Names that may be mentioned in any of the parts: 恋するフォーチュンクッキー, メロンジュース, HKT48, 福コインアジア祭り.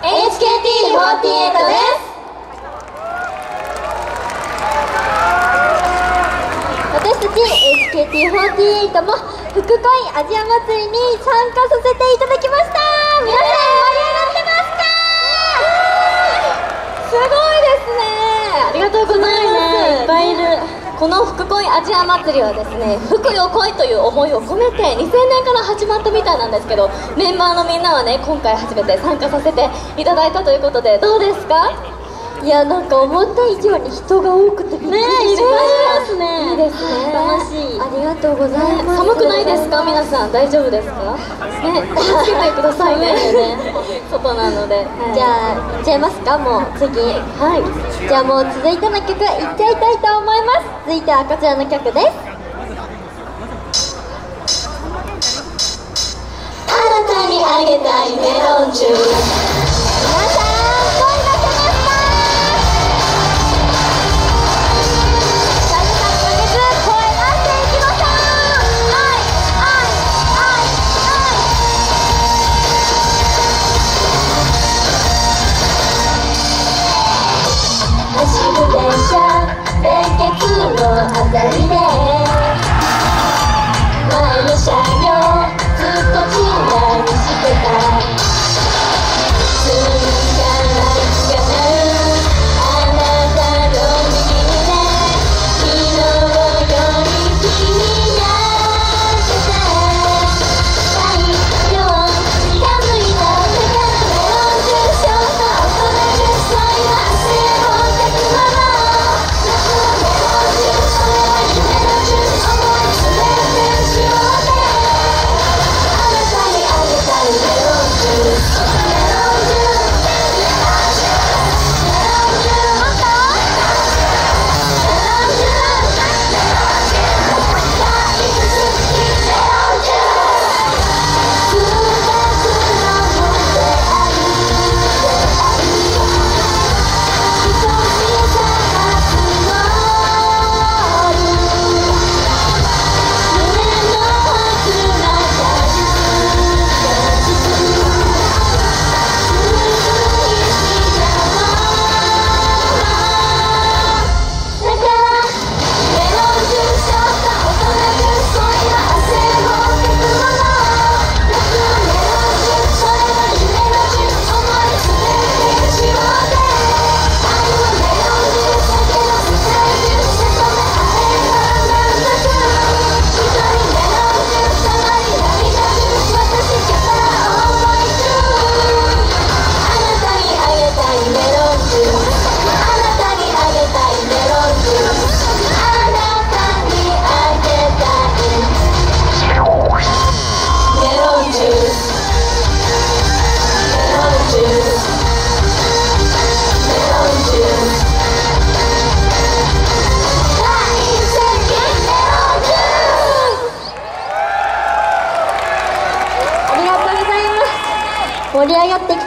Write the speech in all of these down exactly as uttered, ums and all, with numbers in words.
エイチケーティーフォーティーエイト も福コインアジア祭りに参加させていただきました。皆さん盛り上がってますか？すごいですね。ありがとうございます。いっぱいいる。この福コインアジア祭りはですね、福よ恋という思いを込めてにせんねんから始まったみたいなんですけど、メンバーのみんなはね今回初めて参加させていただいたということでどうですか？いやなんか思った以上に人が多くてびっくりしましたね。いいですね。楽しい。ありがとうございます。寒くないですか皆さん？大丈夫ですか？ね、気をつけてくださいね。外なので。じゃあ行っちゃいますかもう次。はい。じゃあもう続いての曲行っちゃいたいと思います。続いてはこちらの曲です。新たにあげたいメロンジュース。皆さん。「すぐにじゃないつかなう」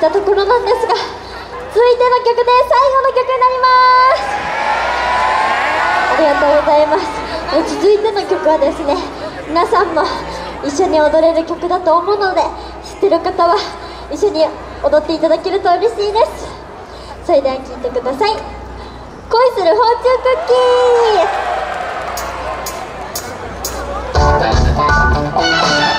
ったところなんですが、続いての曲で最後の曲になります。ありがとうございます。え続いての曲はですね、皆さんも一緒に踊れる曲だと思うので、知ってる方は一緒に踊っていただけると嬉しいです。それでは聴いてください。恋するフォーチュンクッキー。